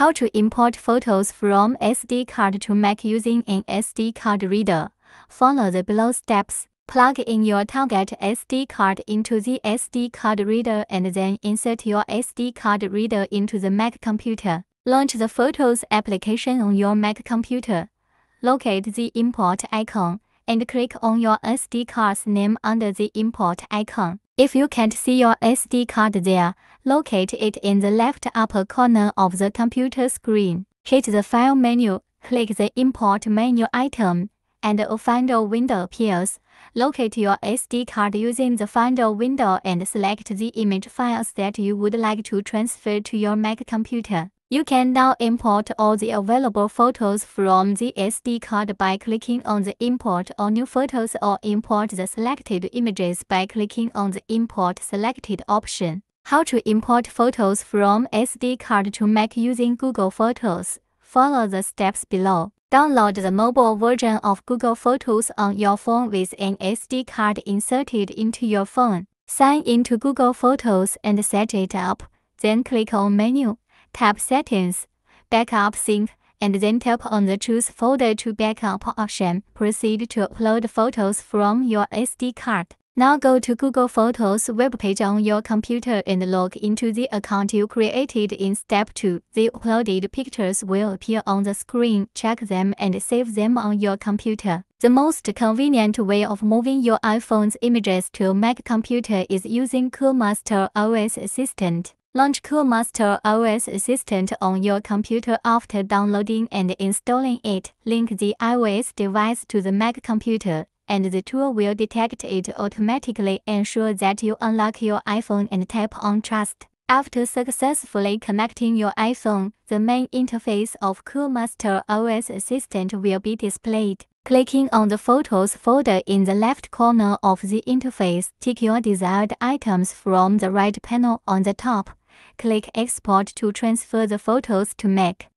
How to import photos from SD card to Mac using an SD card reader. Follow the below steps. Plug in your target SD card into the SD card reader and then insert your SD card reader into the Mac computer. Launch the Photos application on your Mac computer. Locate the import icon and click on your SD card's name under the import icon. If you can't see your SD card there, locate it in the left upper corner of the computer screen. Hit the File menu, click the Import menu item, and a Finder window appears. Locate your SD card using the Finder window and select the image files that you would like to transfer to your Mac computer. You can now import all the available photos from the SD card by clicking on the Import or New Photos, or import the selected images by clicking on the Import Selected option. How to import photos from SD card to Mac using Google Photos. Follow the steps below. Download the mobile version of Google Photos on your phone with an SD card inserted into your phone. Sign into Google Photos and set it up. Then click on Menu, tap Settings, Backup Sync, and then tap on the Choose Folder to Backup option. Proceed to upload photos from your SD card. Now go to Google Photos webpage on your computer and log into the account you created in Step 2. The uploaded pictures will appear on the screen. Check them and save them on your computer. The most convenient way of moving your iPhone's images to Mac computer is using Coolmuster OS Assistant. Launch Coolmuster OS Assistant on your computer after downloading and installing it. Link the iOS device to the Mac computer, and the tool will detect it automatically. Ensure that you unlock your iPhone and tap on Trust. After successfully connecting your iPhone, the main interface of Coolmuster OS Assistant will be displayed. Clicking on the Photos folder in the left corner of the interface, take your desired items from the right panel on the top. Click Export to transfer the photos to Mac.